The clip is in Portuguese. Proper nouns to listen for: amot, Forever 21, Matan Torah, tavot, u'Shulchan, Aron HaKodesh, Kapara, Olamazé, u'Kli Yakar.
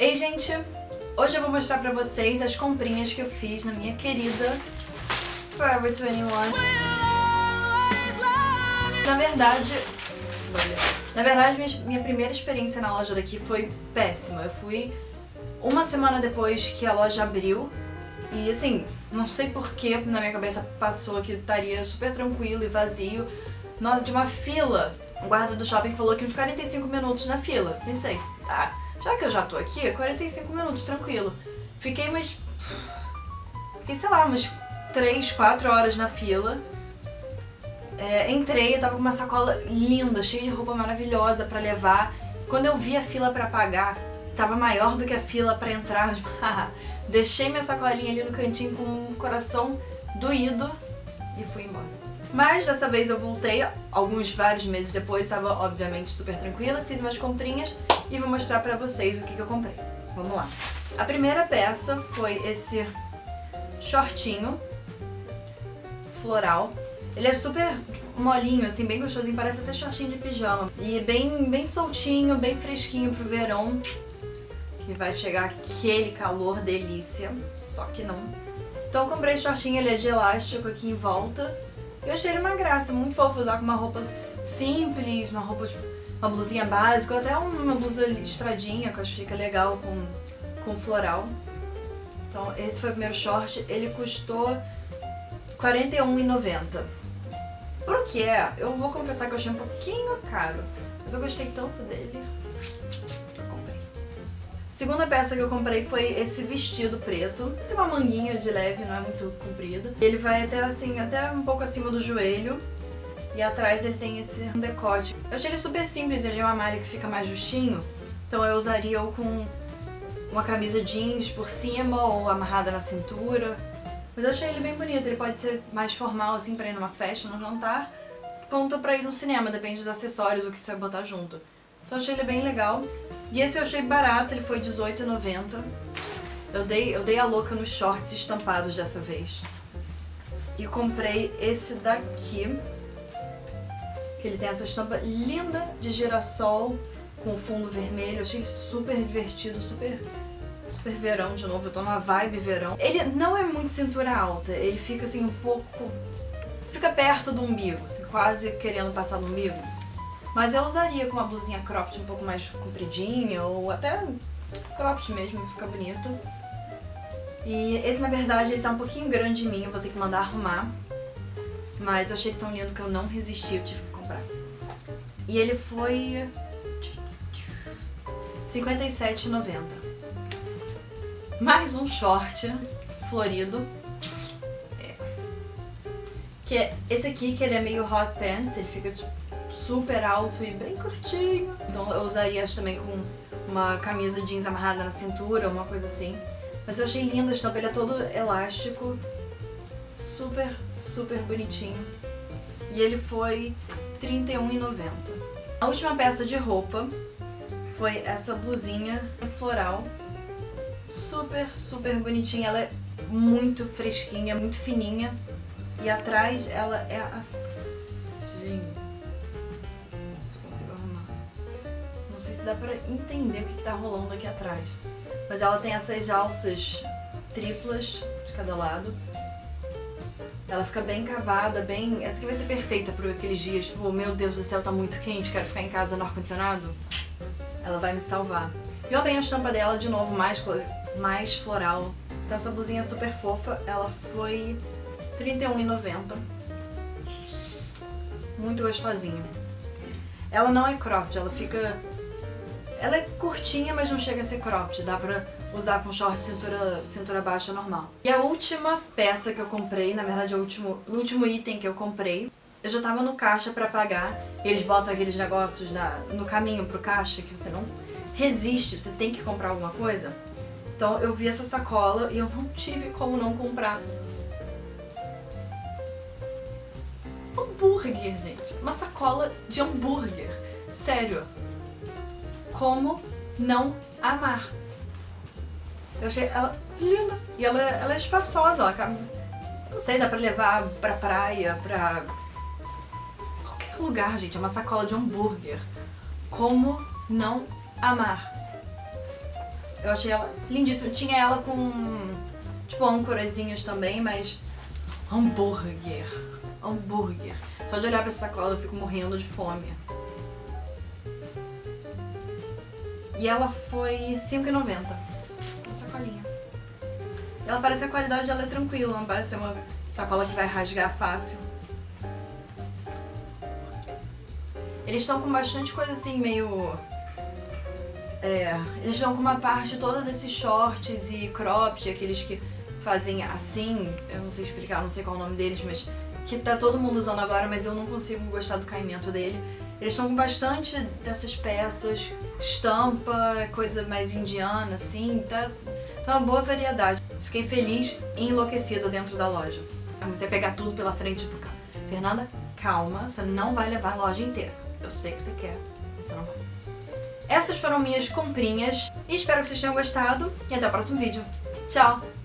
Ei gente, hoje eu vou mostrar pra vocês as comprinhas que eu fiz na minha querida Forever 21. Na verdade, minha primeira experiência na loja daqui foi péssima. Eu fui uma semana depois que a loja abriu e assim, não sei porque na minha cabeça passou que estaria super tranquilo e vazio. Nota de uma fila, o guarda do shopping falou que uns 45 minutos na fila. Pensei, tá, já que eu já tô aqui, 45 minutos, tranquilo. Fiquei, sei lá, umas 3, 4 horas na fila. Entrei, eu tava com uma sacola linda, cheia de roupa maravilhosa pra levar. Quando eu vi a fila pra pagar, tava maior do que a fila pra entrar. Deixei minha sacolinha ali no cantinho com um coração doído e fui embora. Mas dessa vez eu voltei, vários meses depois, estava obviamente super tranquila, fiz umas comprinhas e vou mostrar pra vocês o que eu comprei. Vamos lá. A primeira peça foi esse shortinho floral. Ele é super molinho, assim, bem gostosinho, parece até shortinho de pijama. E bem soltinho, bem fresquinho pro verão, que vai chegar aquele calor delícia, só que não. Então eu comprei esse shortinho, ele é de elástico aqui em volta. Eu achei ele uma graça, muito fofo usar com uma roupa simples, uma roupa, uma blusinha básica, ou até uma blusa listradinha, que eu acho que fica legal com floral. Então esse foi o primeiro short, ele custou R$ 41,90. Por que é? Eu vou confessar que eu achei um pouquinho caro, mas eu gostei tanto dele, eu comprei. A segunda peça que eu comprei foi esse vestido preto. Tem uma manguinha de leve, não é muito comprido. Ele vai até assim, até um pouco acima do joelho. E atrás ele tem esse decote. Eu achei ele super simples, ele é uma malha que fica mais justinho. Então eu usaria ou com uma camisa jeans por cima ou amarrada na cintura. Mas eu achei ele bem bonito, ele pode ser mais formal, assim, pra ir numa festa, num jantar, quanto pra ir no cinema, depende dos acessórios, o que você vai botar junto. Então eu achei ele bem legal. E esse eu achei barato, ele foi R$ 18,90. Eu dei a louca nos shorts estampados dessa vez. E comprei esse daqui, que ele tem essa estampa linda de girassol, com fundo vermelho, eu achei super divertido, super verão de novo, eu tô numa vibe verão. Ele não é muito cintura alta, ele fica assim um pouco... fica perto do umbigo, assim, quase querendo passar no umbigo. Mas eu usaria com uma blusinha cropped um pouco mais compridinha, ou até cropped mesmo, fica bonito. E esse na verdade ele tá um pouquinho grande em mim, eu vou ter que mandar arrumar. Mas eu achei ele tão lindo que eu não resisti, eu tive que comprar. E ele foi... R$ 57,90. Mais um short florido, que é esse aqui, que ele é meio hot pants, ele fica tipo, super alto e bem curtinho. Então eu usaria também com uma camisa jeans amarrada na cintura, uma coisa assim. Mas eu achei lindo a estampa, ele é todo elástico, super bonitinho. E ele foi R$ 31,90. A última peça de roupa foi essa blusinha floral. Super bonitinha, ela é muito fresquinha, muito fininha. E atrás ela é assim. Se eu consigo arrumar. Não sei se dá pra entender o que tá rolando aqui atrás. Mas ela tem essas alças triplas de cada lado. Ela fica bem cavada, bem... Essa aqui vai ser perfeita para aqueles dias, tipo, meu Deus do céu, tá muito quente, quero ficar em casa no ar-condicionado. Ela vai me salvar. E olha bem a estampa dela, de novo, mais floral. Então essa blusinha super fofa, ela foi R$ 31,90. Muito gostosinha. Ela não é cropped, ela fica... Ela é curtinha, mas não chega a ser cropped. Dá pra usar com short cintura baixa normal. E a última peça que eu comprei, na verdade o último item que eu comprei, eu já tava no caixa pra pagar. Eles botam aqueles negócios no caminho pro caixa que você não resiste, você tem que comprar alguma coisa. Então eu vi essa sacola e eu não tive como não comprar. Hambúrguer, gente. Uma sacola de hambúrguer. Sério. Como não amar? Eu achei ela linda. E ela é espaçosa. Ela, não sei, dá pra levar pra praia, pra qualquer lugar, gente. É uma sacola de hambúrguer. Como não amar? Eu achei ela lindíssima. Tinha ela com, tipo, âncorazinhos também, mas... hambúrguer. Hambúrguer. Só de olhar pra essa sacola eu fico morrendo de fome. E ela foi R$5,90. Uma sacolinha. Ela parece que a qualidade dela é tranquila, não parece ser uma sacola que vai rasgar fácil. Eles estão com bastante coisa assim, meio... eles estão com uma parte toda desses shorts e cropped, aqueles que fazem assim, eu não sei explicar, não sei qual é o nome deles, mas que tá todo mundo usando agora, mas eu não consigo gostar do caimento dele. Eles estão com bastante dessas peças, estampa, coisa mais indiana, assim, tá uma boa variedade. Fiquei feliz e enlouquecida dentro da loja. Você pegar tudo pela frente do carro. Fernanda, calma, você não vai levar a loja inteira. Eu sei que você quer, mas você não vai. Essas foram minhas comprinhas e espero que vocês tenham gostado e até o próximo vídeo. Tchau!